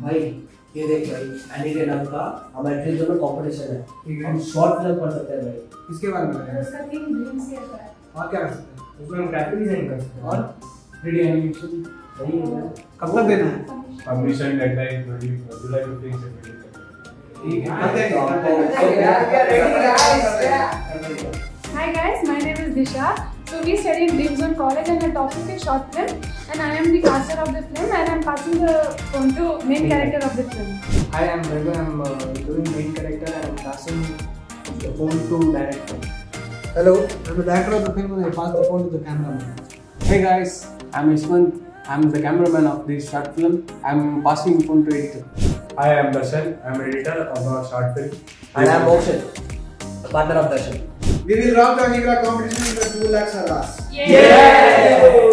भाई ये देख भाई, अनिग्रा नाम का हमारे ट्रिप में कंपटीशन है, हम शॉर्ट फिल्म कर सकते हैं भाई। किसके बारे में है? उसका थीम ड्रीम शेयर करा है और क्या कर सकते हैं उसमें? हम ग्राफिक डिजाइन कर सकते हैं और 3D एनिमेशन। कब तक देना है परमिशन? डेडलाइन 20 जुलाई को फिक्स है। ठीक है, करते हैं। Ready guys. Hi guys, my name is Disha. So we study in Dreams on College, and the topic is short film. And I am the caster of the film, and I am passing the phone to main character of the film. Hi, I am Rishal. I am doing main character, and I am passing the phone to director. Hello, I am the director of the film, and I pass the phone to the cameraman. Hey guys, I am Ishan. I am the cameraman of this short film. I am passing the phone to editor. Hi, I am Rishal. I am editor of our short film. And I am Oshin, partner of the film. We will rock the Anigra competition with 2 lakhs or less. Yay!